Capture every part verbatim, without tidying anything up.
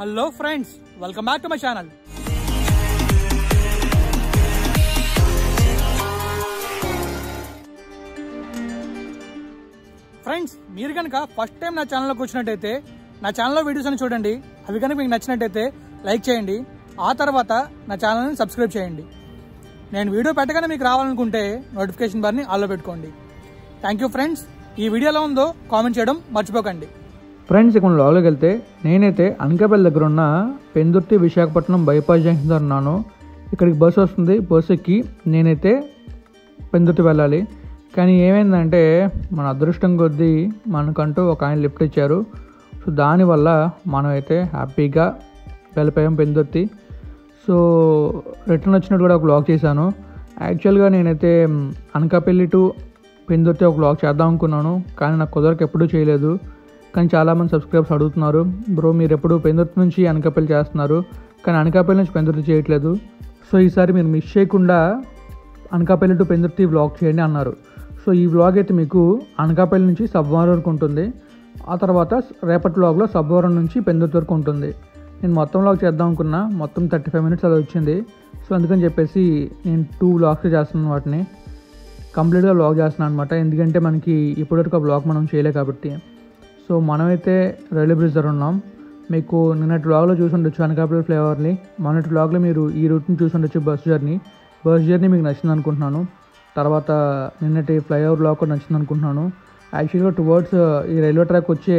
Hello friends, welcome back to my channel. Friends, మీరు కనుక first time నా ఛానల్లోకి వచ్చినట్టయితే నా ఛానల్లో వీడియోస్ అని చూడండి. అవి కనుక మీకు నచ్చినట్టయితే లైక్ చేయండి. ఆ తర్వాత నా ఛానల్ని సబ్స్క్రైబ్ చేయండి. నేను వీడియో పెట్టగానే మీకు రావాలనుకుంటే నోటిఫికేషన్ బార్ని ఆన్లో పెట్టుకోండి. Thank you friends. ఈ వీడియోలో ఉందో కామెంట్ చేయడం మర్చిపోకండి. ఫ్రెండ్స్, ఇక్కడ లోపలికి వెళ్తే నేనైతే అనకాపల్లి దగ్గర ఉన్న పెందుర్తి విశాఖపట్నం బైపాస్ జంక్షన్ దగ్గర ఉన్నాను. ఇక్కడికి బస్సు వస్తుంది. బస్సు ఎక్కి నేనైతే పెందుర్తి వెళ్ళాలి. కానీ ఏమైందంటే మన అదృష్టం కొద్దీ మనకంటూ ఒక ఆయన లిఫ్ట్ ఇచ్చారు. సో దానివల్ల మనం అయితే హ్యాపీగా వెళ్ళిపోయాం పెందుర్తి. సో రిటర్న్ వచ్చినట్టు కూడా ఒక వ్లాగ్ చేశాను. యాక్చువల్గా నేనైతే అనకాపల్లి టు పెందుర్తి ఒక వ్లాగ్ చేద్దాం అనుకున్నాను, కానీ నాకు కుదరకు ఎప్పుడూ చేయలేదు. కానీ చాలామంది సబ్స్క్రైబర్స్ అడుగుతున్నారు, బ్రో మీరు ఎప్పుడు పెందుర్తి నుంచి అనకాపల్లి చేస్తున్నారు, కానీ అనకాపల్లి నుంచి పెందుర్తి చేయట్లేదు, సో ఈసారి మీరు మిస్ చేయకుండా అనకాపల్లి టు పెందుర్తి వ్లాగ్ చేయండి అన్నారు. సో ఈ వ్లాగ్ అయితే మీకు అనకాపల్లి నుంచి సబ్బవారం వరకు ఉంటుంది. ఆ తర్వాత రేపటి వ్లాగ్లో సబ్బవారం నుంచి పెందుర్తి వరకు ఉంటుంది. నేను మొత్తం వ్లాగ్ చేద్దాం అనుకున్నా, మొత్తం థర్టీ ఫైవ్ మినిట్స్ అలా వచ్చింది. సో అందుకని చెప్పేసి నేను టూ వ్లాగ్స్ చేస్తున్నాను, వాటిని కంప్లీట్గా వ్లాగ్ చేస్తున్నాను అనమాట. ఎందుకంటే మనకి ఇప్పటివరకు ఆ వ్లాగ్ మనం చేయలే కాబట్టి. సో మనమైతే రైల్వే బ్రిడ్జ్ దగ్గర ఉన్నాం. మీకు నిన్నటి వ్లాగ్లో చూసి ఉండొచ్చు అనకాపల్లి ఫ్లైఓవర్ని, మొన్నటి వ్లాగ్లో మీరు ఈ రూట్ని చూసి ఉండొచ్చు. బస్ జర్నీ బస్ జర్నీ మీకు నచ్చింది అనుకుంటున్నాను. తర్వాత నిన్నటి ఫ్లైఓవర్ వ్లాగ్ కూడా నచ్చింది అనుకుంటున్నాను. యాక్చువల్గా టువర్డ్స్ ఈ రైల్వే ట్రాక్ వచ్చే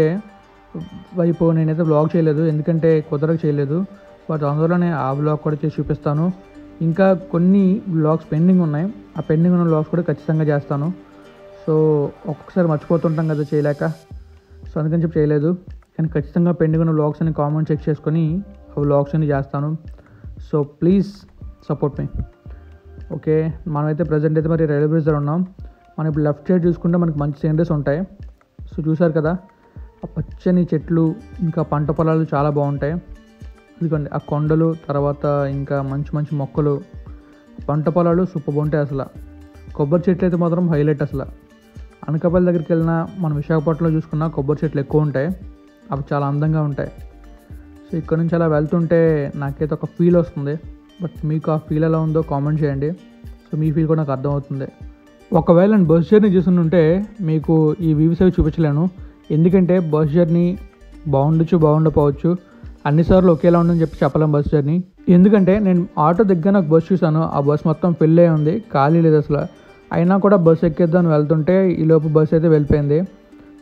వైపు నేనైతే వ్లాగ్ చేయలేదు, ఎందుకంటే కుదరకు చేయలేదు. బట్ అందులోనే ఆ వ్లాగ్ కూడా చేసి చూపిస్తాను. ఇంకా కొన్ని వ్లాగ్స్ పెండింగ్ ఉన్నాయి, ఆ పెండింగ్ ఉన్న వ్లాగ్స్ కూడా ఖచ్చితంగా చేస్తాను. సో ఒక్కొక్కసారి మర్చిపోతుంటాం కదా చేయలేక, సో అందుకని చెప్పి చేయలేదు. కానీ ఖచ్చితంగా పెండింగ్ ఉన్న వ్లాగ్స్ అని కామెంట్ చెక్ చేసుకొని ఆ వ్లాగ్స్ అని చేస్తాను. So please support me. Okay, మనమైతే ప్రజెంట్ అయితే మరి రైల్వే బ్రిడ్జ్ దగ్గర ఉన్నాం. మనం ఇప్పుడు లెఫ్ట్ సైడ్ చూసుకుంటే మనకి మంచి సీనరీస్ ఉంటాయి. సో చూసారు కదా, ఆ పచ్చని చెట్లు, ఇంకా పంట పొలాలు చాలా బాగుంటాయి. ఎందుకంటే ఆ కొండలు, తర్వాత ఇంకా మంచి మంచి మొక్కలు, పంట పొలాలు సూపర్ బాగుంటాయి. అసలు కొబ్బరి చెట్లు అయితే మాత్రం హైలైట్. అసలు అనకాపల్లి దగ్గరికి వెళ్ళినా మనం విశాఖపట్నంలో చూసుకున్నా కొబ్బరి చెట్లు ఎక్కువ ఉంటాయి, అవి చాలా అందంగా ఉంటాయి. సో ఇక్కడ నుంచి అలా వెళ్తుంటే నాకైతే ఒక ఫీల్ వస్తుంది. బట్ మీకు ఆ ఫీల్ ఎలా ఉందో కామెంట్ చేయండి. సో మీ ఫీల్ కూడా నాకు అర్థమవుతుంది. ఒకవేళ నేను బస్ జర్నీ చేస్తుంటే మీకు ఈ వ్యూస్ అవి చూపించలేను, ఎందుకంటే బస్ జర్నీ బాగుండొచ్చు బాగుండకపోవచ్చు, అన్నిసార్లు ఒకేలా ఉండని చెప్పి చెప్పలేం బస్ జర్నీ. ఎందుకంటే నేను ఆటో దగ్గర నాకు బస్సు చూశాను, ఆ బస్సు మొత్తం ఫిల్ అయ్యి ఉంది, ఖాళీ లేదు అసలు. అయినా కూడా బస్సు ఎక్కేద్దాం వెళ్తుంటే ఈలోపు బస్సు అయితే వెళ్ళిపోయింది.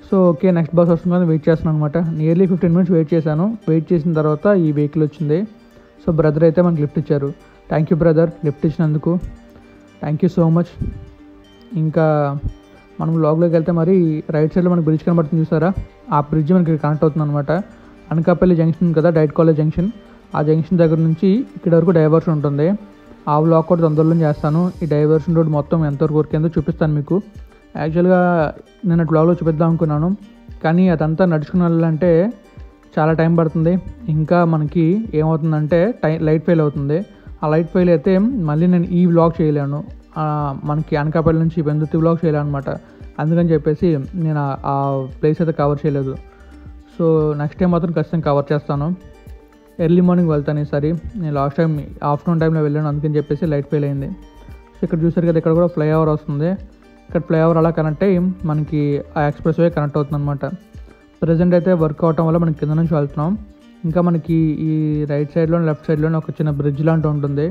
సో ఓకే, నెక్స్ట్ బస్ వస్తుంది కానీ వెయిట్ చేస్తున్నాను అనమాట. నియర్లీ ఫిఫ్టీన్ మినిట్స్ వెయిట్ చేశాను. వెయిట్ చేసిన తర్వాత ఈ వెహికల్ వచ్చింది. సో బ్రదర్ అయితే మనకు లిఫ్ట్ ఇచ్చారు. థ్యాంక్ యూ బ్రదర్, లిఫ్ట్ ఇచ్చినందుకు థ్యాంక్ యూ సో మచ్. ఇంకా మనం వ్లాగ్లోకి వెళ్తే మరి రైట్ సైడ్లో మనకు బ్రిడ్జ్ కనబడుతుంది, చూసారా? ఆ బ్రిడ్జ్ మనకి కనెక్ట్ అవుతుంది అనమాట. అనకాపల్లి జంక్షన్ కదా, డైట్ కాలేజ్ జంక్షన్, ఆ జంక్షన్ దగ్గర నుంచి ఇక్కడ వరకు డైవర్షన్ ఉంటుంది. ఆ వ్లాగ్ కూడా తొందరలో చేస్తాను. ఈ డైవర్షన్ రోడ్ మొత్తం ఎంతవరకు వరకేందో చూపిస్తాను మీకు. యాక్చువల్గా నేను వ్లాగ్లో చూపిద్దాం అనుకున్నాను, కానీ అదంతా నడుచుకుని వెళ్ళాలంటే చాలా టైం పడుతుంది. ఇంకా మనకి ఏమవుతుందంటే టై లైట్ ఫెయిల్ అవుతుంది. ఆ లైట్ ఫెయిల్ అయితే మళ్ళీ నేను ఈ వ్లాగ్ చేయలేను, మనకి అనకాపల్లి నుంచి పెందుర్తి వ్లాగ్ చేయలేను అనమాట. అందుకని చెప్పేసి నేను ఆ ప్లేస్ అయితే కవర్ చేయలేదు. సో నెక్స్ట్ టైం మాత్రం ఖచ్చితంగా కవర్ చేస్తాను. ఎర్లీ మార్నింగ్ వెళ్తాను ఈసారి. నేను లాస్ట్ టైం ఆఫ్టర్నూన్ టైంలో వెళ్ళాను, అందుకని చెప్పేసి లైట్ ఫెయిల్ అయింది. సో ఇక్కడ చూసారు కదా, ఇక్కడ కూడా ఫ్లైఓవర్ వస్తుంది. ఇక్కడ ఫ్లైఓవర్ అలా కనెక్ట్ అయ్యి మనకి ఆ ఎక్స్ప్రెస్ వే కనెక్ట్ అవుతుంది అనమాట. ప్రజెంట్ అయితే వర్క్ అవటం వల్ల మనం కింద నుంచి వెళ్తున్నాం. ఇంకా మనకి ఈ రైట్ సైడ్లో లెఫ్ట్ సైడ్లోనే ఒక చిన్న బ్రిడ్జ్ లాంటి ఉంటుంది,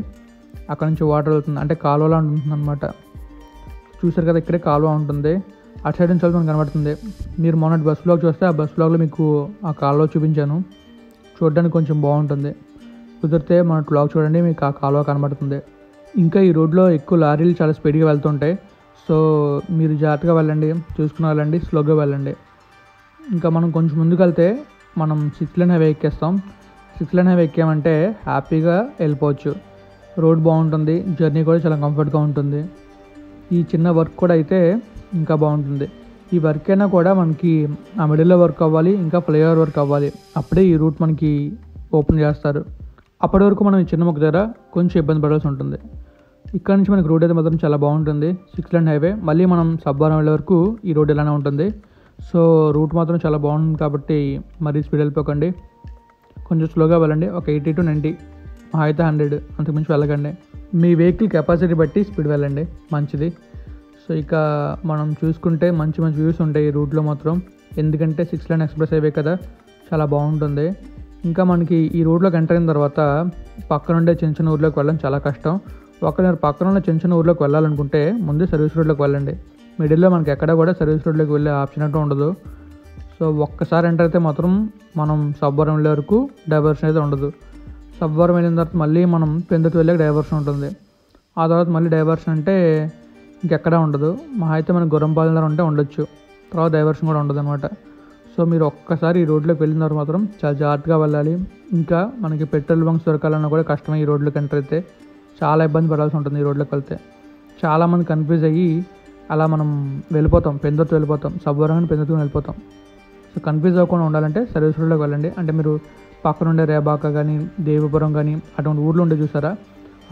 అక్కడ నుంచి వాటర్ వెళ్తుంది, అంటే కాలువ లాంటి ఉంటుంది అనమాట. చూసారు కదా, ఇక్కడే కాలువ ఉంటుంది. అటు సైడ్ నుంచి వెళ్తే మనకు కనబడుతుంది. మీరు మొన్నటి బస్ బ్లాగ్ చూస్తే ఆ బస్ బ్లాగ్లో మీకు ఆ కాలువ చూపించాను, చూడడానికి కొంచెం బాగుంటుంది. కుదిరితే మన వ్లాగ్ చూడండి, మీకు ఆ కాలువ కనబడుతుంది. ఇంకా ఈ రోడ్లో ఎక్కువ లారీలు చాలా స్పీడ్గా వెళ్తుంటాయి. సో మీరు జాగ్రత్తగా వెళ్ళండి, చూసుకుని వెళ్ళండి, స్లోగా వెళ్ళండి. ఇంకా మనం కొంచెం ముందుకు వెళ్తే మనం సిక్స్ లైన్ హైవే ఎక్కేస్తాం. సిక్స్ లైన్ హైవే ఎక్కామంటే హ్యాపీగా వెళ్ళిపోవచ్చు. రోడ్ బాగుంటుంది, జర్నీ కూడా చాలా కంఫర్ట్గా ఉంటుంది. ఈ చిన్న వర్క్ కూడా అయితే ఇంకా బాగుంటుంది. ఈ వర్క్ అయినా కూడా మనకి ఆ మిడిల్లో వర్క్ అవ్వాలి, ఇంకా ఫ్లైఓవర్ వర్క్ అవ్వాలి, అప్పుడే ఈ రూట్ మనకి ఓపెన్ చేస్తారు. అప్పటి వరకు మనం ఈ చిన్న మొక్క దగ్గర కొంచెం ఇబ్బంది పడాల్సి ఉంటుంది. ఇక్కడ నుంచి మనకి రోడ్ అయితే మాత్రం చాలా బాగుంటుంది, సిక్స్ లైన్ హైవే. మళ్ళీ మనం సబ్బవరం వెళ్ళే వరకు ఈ రోడ్ ఇలానే ఉంటుంది. సో రూట్ మాత్రం చాలా బాగుంటుంది కాబట్టి మరీ స్పీడ్ వెళ్ళిపోకండి. కొంచెం స్లోగా వెళ్ళండి, ఒక ఎయిటీ టు నైంటీ అయితే హండ్రెడ్ అంతకుమించి వెళ్ళకండి. మీ వెహికల్ కెపాసిటీ బట్టి స్పీడ్ వెళ్ళండి మంచిది. సో ఇక మనం చూసుకుంటే మంచి మంచి వ్యూస్ ఉంటాయి ఈ రూట్లో మాత్రం, ఎందుకంటే సిక్స్ లైన్ ఎక్స్ప్రెస్ హైవే కదా, చాలా బాగుంటుంది. ఇంకా మనకి ఈ రోడ్లోకి ఎంటర్ అయిన తర్వాత పక్కనుండే చిన్న చిన్న ఊర్లోకి వెళ్ళడం చాలా కష్టం. ఒకవేళ పక్కన ఉన్న చిన్న చిన్న ఊర్లోకి వెళ్ళాలనుకుంటే ముందు సర్వీస్ రోడ్లోకి వెళ్ళండి. మిడిల్లో మనకి ఎక్కడ కూడా సర్వీస్ రోడ్లోకి వెళ్ళే ఆప్షన్ అంటూ ఉండదు. సో ఒక్కసారి ఎంటర్ అయితే మాత్రం మనం సబ్బవరం వెళ్ళే వరకు డైవర్షన్ అయితే ఉండదు. సబ్బవరం వెళ్ళిన తర్వాత మళ్ళీ మనం పెందుర్తి వెళ్ళాక డైవర్షన్ ఉంటుంది. ఆ తర్వాత మళ్ళీ డైవర్షన్ అంటే ఇంకెక్కడా ఉండదు. మా అయితే మనం గుర్రంపాలెం దగ్గర ఉంటే ఉండొచ్చు, తర్వాత డైవర్షన్ కూడా ఉండదు అనమాట. సో మీరు ఒక్కసారి ఈ రోడ్లోకి వెళ్ళిన తర్వాత మాత్రం చాలా జాగ్రత్తగా వెళ్ళాలి. ఇంకా మనకి పెట్రోల్ బంక్స్ దొరకాలన్నా కూడా కష్టమే. ఈ రోడ్లోకి ఎంటర్ అయితే చాలా ఇబ్బంది పడాల్సి ఉంటుంది. ఈ రోడ్లోకి వెళ్తే చాలామంది కన్ఫ్యూజ్ అయ్యి అలా మనం వెళ్ళిపోతాం, పెందుర్తి వెళ్ళిపోతాం, సబ్బవరం పెందుర్తి వెళ్ళిపోతాం. సో కన్ఫ్యూజ్ అవ్వకుండా ఉండాలంటే సర్వీస్ రోడ్లోకి వెళ్ళండి. అంటే మీరు పక్కన ఉండే రేబాక కానీ దేవీపురం కానీ అటువంటి ఊర్లో ఉండే చూసారా,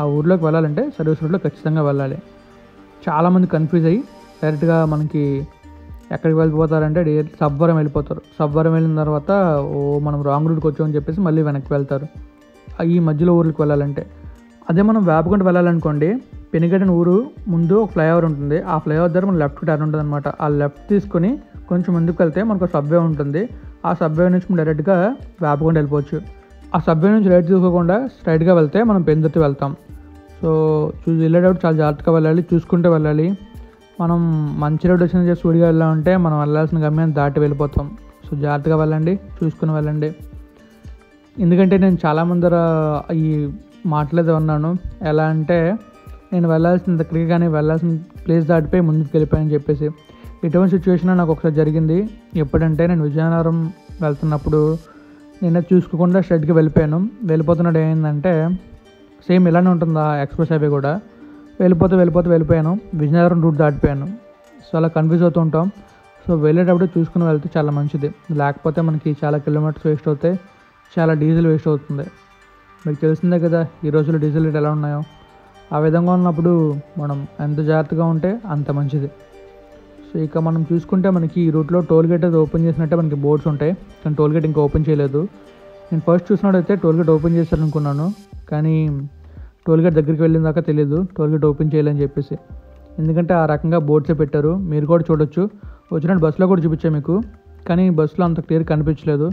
ఆ ఊర్లోకి వెళ్ళాలంటే సర్వీస్ రోడ్లో ఖచ్చితంగా వెళ్ళాలి. చాలామంది కన్ఫ్యూజ్ అయ్యి డైరెక్ట్గా మనకి ఎక్కడికి వెళ్ళిపోతారంటే సబ్బవరం వెళ్ళిపోతారు. సబ్బవరం వెళ్ళిన తర్వాత ఓ మనం రాంగ్ రూట్కి వచ్చామని చెప్పేసి మళ్ళీ వెనక్కి వెళ్తారు. ఈ మధ్యలో ఊర్లకు వెళ్ళాలంటే అదే మనం వేపకుంట వెళ్ళాలనుకోండి, పెనుగడిన ఊరు ముందు ఒక ఫ్లైఓవర్ ఉంటుంది. ఆ ఫ్లైఓవర్ దగ్గర మన లెఫ్ట్ టర్న్ ఉంటుంది అనమాట. ఆ లెఫ్ట్ తీసుకొని కొంచెం ముందుకు వెళ్తే మనకు సబ్వే ఉంటుంది. ఆ సబ్వే నుంచి మనం డైరెక్ట్గా వేపకుంట వెళ్ళిపోవచ్చు. ఆ సబ్వే నుంచి రైట్ తీసుకోకుండా స్ట్రైట్గా వెళ్తే మనం పెందుర్తి వెళ్తాం. సో చూసి వెళ్ళేటప్పుడు చాలా జాగ్రత్తగా వెళ్ళాలి, చూసుకుంటూ వెళ్ళాలి. మనం మంచి రోడ్డు వచ్చిన చేసి స్పీడ్గా వెళ్ళామంటే మనం వెళ్ళాల్సిన గమ్యాన్ని దాటి వెళ్ళిపోతాం. సో జాగ్రత్తగా వెళ్ళండి, చూసుకుని వెళ్ళండి. ఎందుకంటే నేను చాలామంది దగ్గర ఈ మాట్లాడే ఉన్నాను, ఎలా అంటే నేను వెళ్ళాల్సిన దగ్గరికి కానీ వెళ్ళాల్సిన ప్లేస్ దాటిపోయి ముందుకు వెళ్ళిపోయాను చెప్పేసి. ఇటువంటి సిచ్యువేషన్ నాకు ఒకసారి జరిగింది. ఎప్పుడంటే నేను విజయనగరం వెళ్తున్నప్పుడు నేను చూసుకోకుండా స్ట్రైట్గా వెళ్ళిపోయాను. వెళ్ళిపోతున్నాడు ఏంటంటే సేమ్ ఇలానే ఉంటుంది ఆ ఎక్స్ప్రెస్ హైవే కూడా. వెళ్ళిపోతే వెళ్ళిపోతే వెళ్ళిపోయాను, విజయనగరం రూట్ దాటిపోయాను. సో అలా కన్ఫ్యూజ్ అవుతూ ఉంటాం. సో వెళ్ళేటప్పుడు చూసుకుని వెళ్తే చాలా మంచిది, లేకపోతే మనకి చాలా కిలోమీటర్స్ వేస్ట్ అవుతాయి, చాలా డీజిల్ వేస్ట్ అవుతుంది. మీకు తెలిసిందే కదా ఈ రోజుల్లో డీజిల్ రేట్ ఎలా ఉన్నాయో. ఆ విధంగా ఉన్నప్పుడు మనం ఎంత జాగ్రత్తగా ఉంటే అంత మంచిది. సో ఇక మనం చూసుకుంటే మనకి ఈ రూట్లో టోల్ గేట్ అది ఓపెన్ చేసినట్టే మనకి బోర్డ్స్ ఉంటాయి, కానీ టోల్ గేట్ ఇంకా ఓపెన్ చేయలేదు. నేను ఫస్ట్ చూసినట్టయితే టోల్ గేట్ ఓపెన్ చేశారనుకున్నాను, కానీ టోల్ గేట్ దగ్గరికి వెళ్ళిన దాకా తెలియదు టోల్ గేట్ ఓపెన్ చేయలేదని చెప్పేసి. ఎందుకంటే ఆ రకంగా బోర్డ్సే పెట్టారు, మీరు కూడా చూడొచ్చు. వచ్చినట్టు బస్సులో కూడా చూపించాను మీకు, కానీ బస్సులో అంత క్లియర్ కనిపించలేదు.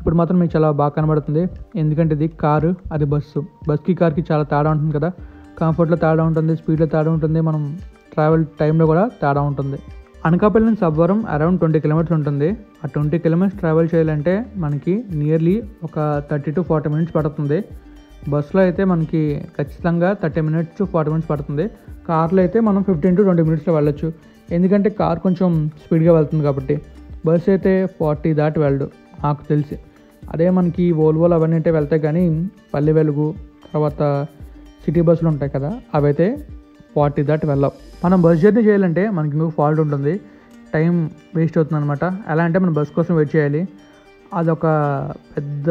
ఇప్పుడు మాత్రం మీకు చాలా బాగా కనబడుతుంది, ఎందుకంటే ఇది కారు, అది బస్సు. బస్కి కార్కి చాలా తేడా ఉంటుంది కదా, కంఫర్ట్లో తేడా ఉంటుంది, స్పీడ్లో తేడా ఉంటుంది, మనం ట్రావెల్ టైంలో కూడా తేడా ఉంటుంది. అనకాపల్లి నుంచి సబ్బవరం అరౌండ్ ట్వంటీ కిలోమీటర్స్ ఉంటుంది. ఆ ట్వంటీ కిలోమీటర్స్ ట్రావెల్ చేయాలంటే మనకి నియర్లీ ఒక థర్టీ టు ఫార్టీ మినిట్స్ పడుతుంది. బస్సులో అయితే మనకి ఖచ్చితంగా thirty minutes to forty minutes పడుతుంది. కార్లో అయితే మనం ఫిఫ్టీన్ టు ట్వంటీ మినిట్స్లో వెళ్ళొచ్చు, ఎందుకంటే కార్ కొంచెం స్పీడ్గా వెళ్తుంది కాబట్టి. బస్సు అయితే ఫార్టీ దాటి వెళ్ళడు నాకు తెలిసి. అదే మనకి ఓల్వోలు అవన్నీ అంటే వెళ్తాయి, కానీ పల్లె వెలుగు తర్వాత సిటీ బస్సులు ఉంటాయి కదా, అవైతే ఫార్టీ దాటి వెళ్ళాం. మనం బస్ జర్నీ చేయాలంటే మనకి ఇంకొక ఫాల్ట్ ఉంటుంది, టైం వేస్ట్ అవుతుంది అనమాట. ఎలా అంటే మనం బస్ కోసం వెయిట్ చేయాలి, అదొక పెద్ద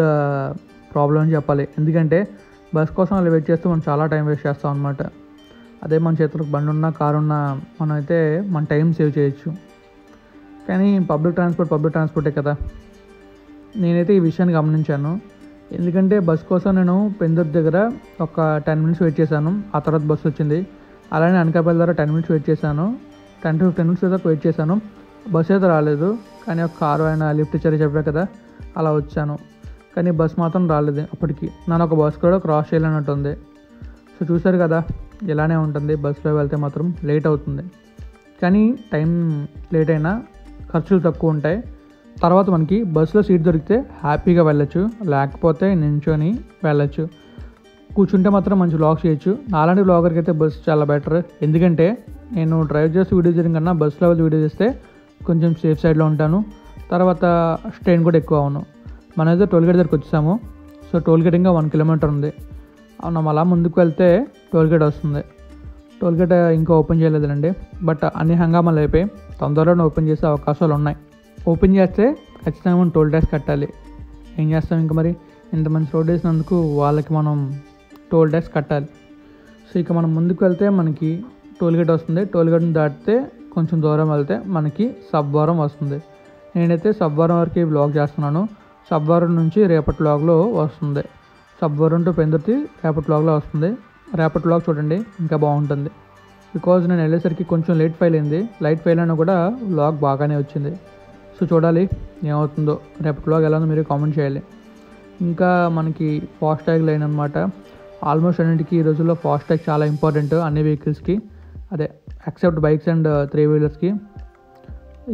ప్రాబ్లం అని చెప్పాలి. ఎందుకంటే బస్ కోసం అలా వెయిట్ చేస్తే మనం చాలా టైం వేస్ట్ చేస్తాం అనమాట. అదే మన చేతులకు బండి ఉన్నా కారు ఉన్నా మనమైతే మన టైం సేవ్ చేయొచ్చు. కానీ పబ్లిక్ ట్రాన్స్పోర్ట్ పబ్లిక్ ట్రాన్స్పోర్టే కదా. నేనైతే ఈ విషయాన్ని గమనించాను, ఎందుకంటే బస్ కోసం నేను పెందుర్తి దగ్గర ఒక టెన్ మినిట్స్ వెయిట్ చేశాను, ఆ తర్వాత బస్సు వచ్చింది. అలానే అనకాపల్లి దగ్గర టెన్ మినిట్స్ వెయిట్ చేశాను, టెన్ టు ఫిఫ్టీన్ మినిట్స్ దాకా వెయిట్ చేశాను, బస్సు అయితే రాలేదు. కానీ ఒక కారు అయినా లిఫ్ట్ ఇచ్చారు చెప్పా కదా, అలా వచ్చాను. కానీ బస్సు మాత్రం రాలేదు. అప్పటికి నన్ను ఒక బస్సు కూడా క్రాస్ చేయాలన్నట్టుంది. సో చూశారు కదా, ఇలానే ఉంటుంది బస్సులో వెళ్తే మాత్రం లేట్ అవుతుంది, కానీ టైం లేట్ అయినా ఖర్చులు తక్కువ ఉంటాయి. తర్వాత మనకి బస్సులో సీట్ దొరికితే హ్యాపీగా వెళ్ళొచ్చు, లేకపోతే నించొని వెళ్ళొచ్చు. కూర్చుంటే మాత్రం మంచి వ్లాగ్ చేయొచ్చు. నాలాంటి వ్లాగర్కి అయితే బస్సు చాలా బెటర్, ఎందుకంటే నేను డ్రైవ్ చేసి వీడియో చేయడం కన్నా బస్సులో వెళ్ళి వీడియో చేస్తే కొంచెం సేఫ్ సైడ్లో ఉంటాను. తర్వాత స్ట్రెయిన్ కూడా ఎక్కువ అవును. మనమైతే టోల్గేట్ దగ్గరికి వచ్చేసాము. సో టోల్గేట్ ఇంకా వన్ కిలోమీటర్ ఉంది. మనం అలా ముందుకు వెళ్తే టోల్గేట్ వస్తుంది. టోల్గేట్ ఇంకా ఓపెన్ చేయలేదండి, బట్ అన్ని హంగామాలు అయిపోయి తొందరలోనే ఓపెన్ చేసే అవకాశాలు ఉన్నాయి. ఓపెన్ చేస్తే ఖచ్చితంగా మనం టోల్ ట్యాక్స్ కట్టాలి. ఏం చేస్తాం ఇంకా మరి, ఇంత మంచి రోడ్ వేసినందుకు వాళ్ళకి మనం టోల్ ట్యాక్స్ కట్టాలి. సో ఇక మనం ముందుకు వెళ్తే మనకి టోల్గేట్ వస్తుంది. టోల్గేట్ని దాటితే కొంచెం దూరం వెళ్తే మనకి సబ్బవరం వస్తుంది. నేనైతే సబ్బవరం వరకు బ్లాగ్ చేస్తున్నాను. సబ్బవరం నుంచి రేపటి లాగ్లో వస్తుంది. సబ్బవరం టు పెందుర్తి రేపటి లాగ్లో వస్తుంది. రేపటి లాగ్ చూడండి ఇంకా బాగుంటుంది. బికాజ్ నేను వెళ్ళేసరికి కొంచెం లేట్ ఫైల్ అయింది. లైట్ ఫైల్ అయినా కూడా లాగ్ బాగానే వచ్చింది. సో చూడాలి ఏమవుతుందో. రేపటి లాగ్ ఎలా ఉందో మీరు కామెంట్ చేయాలి. ఇంకా మనకి ఫాస్ట్ ట్యాగ్ లైన్ అనమాట. ఆల్మోస్ట్ అన్నింటికి ఈ రోజుల్లో ఫాస్ట్ ట్యాగ్ చాలా ఇంపార్టెంట్ అన్ని వెహికల్స్కి, అదే ఎక్సెప్ట్ బైక్స్ అండ్ త్రీ వీలర్స్కి.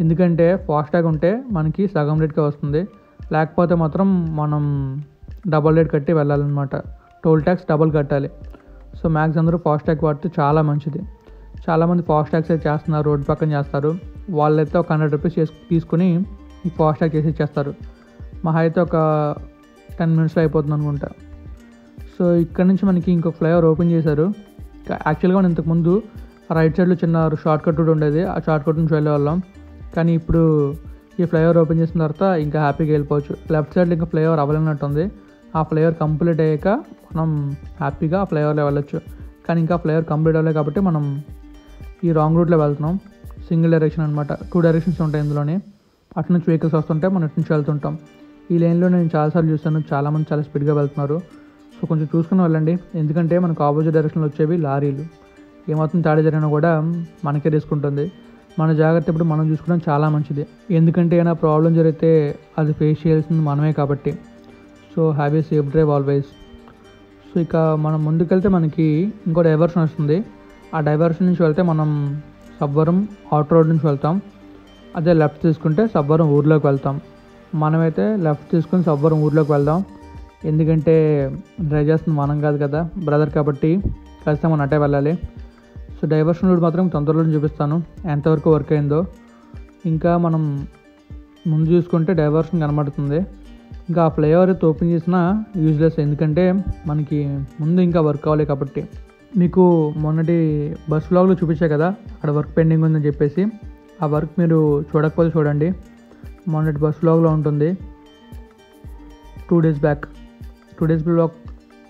ఎందుకంటే ఫాస్ట్ ట్యాగ్ ఉంటే మనకి సగం రేట్కే వస్తుంది, లేకపోతే మాత్రం మనం డబల్ రేట్ కట్టి వెళ్ళాలన్నమాట. టోల్ ట్యాక్స్ డబల్ కట్టాలి. సో మ్యాక్స్ అందరూ ఫాస్ట్ ట్యాగ్ వాడితే చాలా మంచిది. చాలామంది ఫాస్ట్ ట్యాగ్స్ చేస్తున్నారు, రోడ్డు పక్కన చేస్తారు. వాళ్ళైతే ఒక హండ్రెడ్ రూపీస్ చేసి తీసుకుని ఈ ఫాస్ట్ ట్యాగ్ చేసి ఇచ్చేస్తారు. మహా అయితే ఒక టెన్ మినిట్స్లో అయిపోతుంది అనుకుంటా. సో ఇక్కడ నుంచి మనకి ఇంకొక ఫ్లైఓవర్ ఓపెన్ చేశారు. యాక్చువల్గా మనం ఇంతకుముందు రైట్ సైడ్లో చిన్న షార్ట్ కట్ కూడా ఉండేది, ఆ షార్ట్ కట్ నుంచి వెళ్ళేవాళ్ళం. కానీ ఇప్పుడు ఈ ఫ్లైఓవర్ ఓపెన్ చేసిన తర్వాత ఇంకా హ్యాపీగా వెళ్ళిపోవచ్చు. లెఫ్ట్ సైడ్లో ఇంకా ఫ్లైఓవర్ అవ్వలేనట్టుంది. ఆ ఫ్లైఓవర్ కంప్లీట్ అయ్యాక మనం హ్యాపీగా ఆ ఫ్లైఓవర్లో వెళ్ళొచ్చు. కానీ ఇంకా ఫ్లైఓవర్ కంప్లీట్ అవ్వలేదు కాబట్టి మనం ఈ రాంగ్ రూట్లో వెళ్తున్నాం. సింగిల్ డైరెక్షన్ అనమాట. టూ డైరెక్షన్స్ ఉంటాయి ఇందులోనే. అటు నుంచి వెహికల్స్ వస్తుంటే మనం అటు నుంచి వెళ్తుంటాం. ఈ లైన్లో నేను చాలాసార్లు చూస్తాను, చాలామంది చాలా స్పీడ్గా వెళ్తున్నారు. సో కొంచెం చూసుకుని వెళ్ళండి, ఎందుకంటే మనకు ఆపోజిట్ డైరెక్షన్లో వచ్చేవి లారీలు. ఏమాత్రం తాడి జరిగినా కూడా మనకే రిస్క్ ఉంటుంది. మన జాగ్రత్త ఇప్పుడు మనం చూసుకోవడం చాలా మంచిది, ఎందుకంటే ఏమైనా ప్రాబ్లం జరిగితే అది ఫేస్ చేయాల్సింది మనమే కాబట్టి. So have a safe drive always. So ఇక మనం ముందుకెళ్తే మనకి ఇంకో డైవర్షన్ వస్తుంది. ఆ డైవర్షన్ నుంచి వెళ్తే మనం సబ్బవరం అవుట్ రోడ్ నుంచి వెళ్తాం. అదే లెఫ్ట్ తీసుకుంటే సబ్బవరం ఊర్లోకి వెళ్తాం. మనమైతే లెఫ్ట్ తీసుకుని సబ్బవరం ఊర్లోకి వెళ్దాం, ఎందుకంటే డ్రైవ్ చేస్తుంది మనం కాదు కదా, బ్రదర్ కాబట్టి ఖచ్చితంగా మనం అటే వెళ్ళాలి. సో డైవర్షన్ రూట్ మాత్రం తొందరలో చూపిస్తాను ఎంతవరకు వర్క్ అయిందో. ఇంకా మనం ముందు చూసుకుంటే డైవర్షన్ కనబడుతుంది. ఇంకా ఆ ఫ్లైఓవర్ ఓపెన్ చేసినా యూజ్లెస్, ఎందుకంటే మనకి ముందు ఇంకా వర్క్ అవ్వాలి కాబట్టి. మీకు మొన్నటి బస్ బ్లాగ్లో చూపించా కదా, అక్కడ వర్క్ పెండింగ్ ఉందని చెప్పేసి. ఆ వర్క్ మీరు చూడకపోతే చూడండి, మొన్నటి బస్ బ్లాగ్లో ఉంటుంది. Two days back two days blog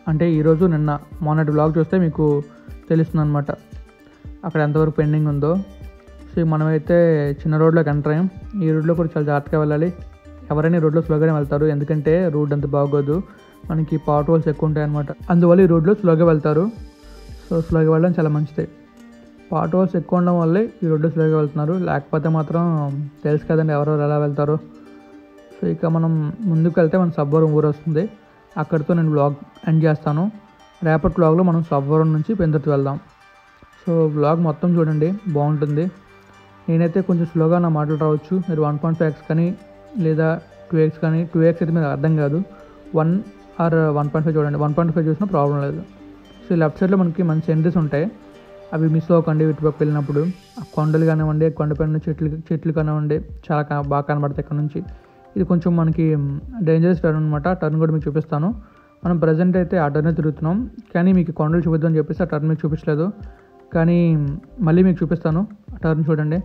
అంటే ఈరోజు నిన్న మొన్నటి బ్లాగ్ చూస్తే మీకు తెలుస్తుంది అనమాట అక్కడ ఎంతవరకు పెండింగ్ ఉందో. సో మనమైతే చిన్న రోడ్లోకి ఎంటర్ అయ్యాం. ఈ రోడ్లో కూడా చాలా జాగ్రత్తగా వెళ్ళాలి. ఎవరైనా రోడ్లో స్లోగానే వెళ్తారు, ఎందుకంటే రోడ్ అంత బాగోదు, మనకి పాట్ హోల్స్ ఎక్కువ ఉంటాయి అన్నమాట. అందువల్ల ఈ రోడ్లో స్లోగా వెళ్తారు. సో స్లోగా వెళ్ళడం చాలా మంచిది. పాట్ హోల్స్ ఎక్కువ ఉండడం వల్లే ఈ రోడ్లో స్లోగా వెళ్తున్నారు, లేకపోతే మాత్రం తెలుసు కదండి ఎవరెవరు ఎలా వెళ్తారు. సో ఇక మనం ముందుకు వెళ్తే మన సబ్బవరం ఊరు వస్తుంది. అక్కడితో నేను బ్లాగ్ ఎండ్ చేస్తాను. రేపటి బ్లాగ్లో మనం సబ్బవరం నుంచి పెందుర్తి వెళ్దాం. సో బ్లాగ్ మొత్తం చూడండి, బాగుంటుంది. నేనైతే కొంచెం స్లోగా నా మాటలు రావచ్చు. మీరు వన్ పాయింట్ ఫైవ్ ఎక్స్ కానీ లేదా టూ ఎక్స్ కానీ, టూ ఎక్స్ అయితే మీరు అర్థం కాదు, one or one point five చూడండి. వన్ పాయింట్ ఫైవ్ చూసినా ప్రాబ్లం లేదు. సో లెఫ్ట్ సైడ్లో మనకి మంచి ఎంట్రీస్ ఉంటాయి, అవి మిస్ అవ్వకండి. ఇటుపక్క వెళ్ళినప్పుడు ఆ కొండలు కానివ్వండి, కొండపైన చెట్లు చెట్లు కానివ్వండి చాలా బాగా కనబడతాయి ఇక్కడ నుంచి. ఇది కొంచెం మనకి డేంజరస్ టర్న్ అనమాట. టర్న్ కూడా మీకు చూపిస్తాను. మనం ప్రజెంట్ అయితే ఆ టర్నే తిరుగుతున్నాం, కానీ మీకు కొండలు చూపిద్దామని చెప్పేసి ఆ టర్న్ మీకు చూపించలేదు, కానీ మళ్ళీ మీకు చూపిస్తాను. ఆ టర్న్ చూడండి,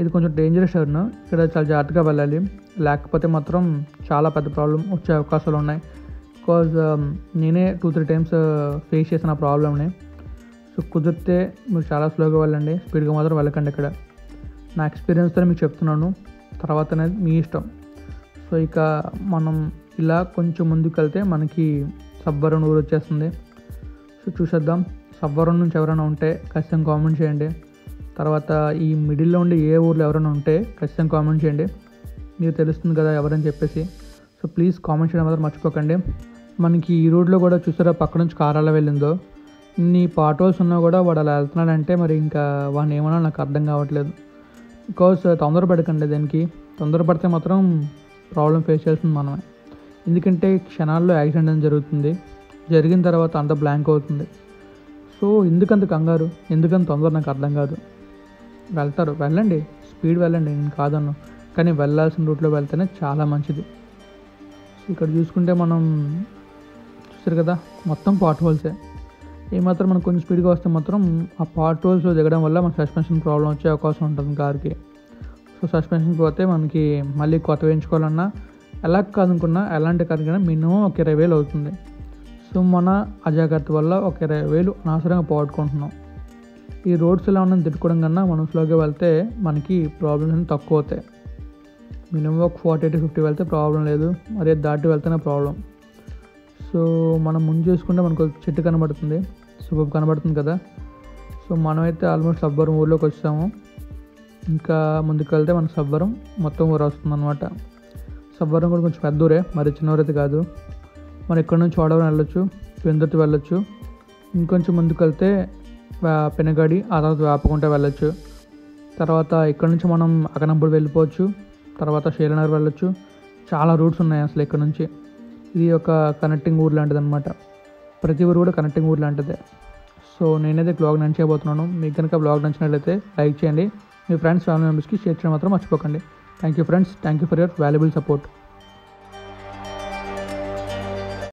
ఇది కొంచెం డేంజరస్ టర్న్. ఇక్కడ చాలా జాగ్రత్తగా వెళ్ళాలి, లేకపోతే మాత్రం చాలా పెద్ద ప్రాబ్లం వచ్చే అవకాశాలు ఉన్నాయి. బికాజ్ నేనే టూ త్రీ టైమ్స్ ఫేస్ చేసిన ప్రాబ్లమ్ని. సో కుదిరితే మీరు చాలా స్లోగా వెళ్ళండి, స్పీడ్గా మాత్రం వెళ్ళకండి. ఇక్కడ నా ఎక్స్పీరియన్స్తో మీకు చెప్తున్నాను, తర్వాత అనేది మీ ఇష్టం. సో ఇక మనం ఇలా కొంచెం ముందుకు వెళ్తే మనకి సబ్బవరం ఊరు వచ్చేస్తుంది. సో చూసేద్దాం. సబ్బవరం నుంచి ఎవరైనా ఉంటే ఖచ్చితంగా కామెంట్ చేయండి. తర్వాత ఈ మిడిల్లో ఉండే ఏ ఊర్లో ఎవరైనా ఉంటే ఖచ్చితంగా కామెంట్ చేయండి, మీకు తెలుస్తుంది కదా ఎవరని చెప్పేసి. సో ప్లీజ్ కామెంట్ చేయడం మాత్రం మర్చిపోకండి. మనకి ఈ రోడ్లో కూడా చూసారా పక్క నుంచి కారు ఎలా వెళ్ళిందో. ఇన్ని పాటోల్స్ ఉన్నా కూడా వాడు అలా వెళ్తున్నాడంటే మరి ఇంకా వాడిని ఏమన్నా నాకు అర్థం కావట్లేదు. బికాస్ తొందరపడకండి, దానికి తొందరపడితే మాత్రం ప్రాబ్లం ఫేస్ చేస్తుంది మనమే, ఎందుకంటే క్షణాల్లో యాక్సిడెంట్ అని జరుగుతుంది, జరిగిన తర్వాత అంత బ్లాంక్ అవుతుంది. సో ఎందుకంత కంగారు, ఎందుకంత తొందర నాకు అర్థం కాదు. వెళ్తారు, వెళ్ళండి, స్పీడ్ వెళ్ళండి, నేను కాదన్నా, కానీ వెళ్ళాల్సిన రూట్లో వెళ్తేనే చాలా మంచిది. సో ఇక్కడ చూసుకుంటే మనం చూసారు కదా మొత్తం పాట్ హోల్సే. ఏమాత్రం మనం కొంచెం స్పీడ్గా వస్తే మాత్రం ఆ పాట్ హోల్స్ దిగడం వల్ల మన సస్పెన్షన్ ప్రాబ్లం వచ్చే అవకాశం ఉంటుంది కార్కి. సో సస్పెన్షన్ పోతే మనకి మళ్ళీ కొత్త వేయించుకోవాలన్నా, ఎలా కాదనుకున్నా, ఎలాంటి కారుకైనా మినిమం ఒక ఇరవై వేలు అవుతుంది. సో మన అజాగ్రత్త వల్ల ఒక ఇరవై వేలు అనవసరంగా పోగొట్టుకుంటున్నాం. ఈ రోడ్స్ ఎలా ఉన్నది తిట్టుకోవడం కన్నా మనం స్లోగా వెళ్తే మనకి ప్రాబ్లమ్స్ అనేవి తక్కువ అవుతాయి. మినిమం ఒక ఫార్టీ టు ఫిఫ్టీ వెళ్తే ప్రాబ్లం లేదు, అదే దాటి వెళ్తేనే ప్రాబ్లం. సో మనం ముందు చూసుకుంటే మనకు చెట్టు కనబడుతుంది, సూపర్ కనబడుతుంది కదా. సో మనమైతే ఆల్మోస్ట్ సబ్బవరం ఊర్లోకి వచ్చాము. ఇంకా ముందుకు వెళ్తే మనకు సబ్బవరం మొత్తం ఊరు వస్తుంది అనమాట. సబ్బవరం కూడా కొంచెం పెద్ద ఊరే, మరి చిన్న ఊరైతే కాదు. మనం ఇక్కడ నుంచి చోడవరం వెళ్ళొచ్చు, పెందుర్తి వెళ్ళొచ్చు, ఇంకొంచెం ముందుకు వెళ్తే పెనగాడి, ఆ తర్వాత వేపకుంట వెళ్ళొచ్చు. తర్వాత ఇక్కడ నుంచి మనం అకనంపూడి వెళ్ళిపోవచ్చు, తర్వాత శీలనగర్ వెళ్ళొచ్చు. చాలా రూట్స్ ఉన్నాయి అసలు ఇక్కడ నుంచి. ఇది ఒక కనెక్టింగ్ ఊరు లాంటిది అనమాట. ప్రతి ఊరు కూడా కనెక్టింగ్ ఊరు లాంటిదే. సో నేనైతే బ్లాగ్ నన్ను చేయబోతున్నాను. మీకు కనుక బ్లాగ్ నచ్చినట్లయితే లైక్ చేయండి, మీ ఫ్రెండ్స్ ఫ్యామిలీ మెంబర్స్కి షేర్ చేయడం మాత్రం మర్చిపోకండి. Thank you friends, thank you for your valuable support.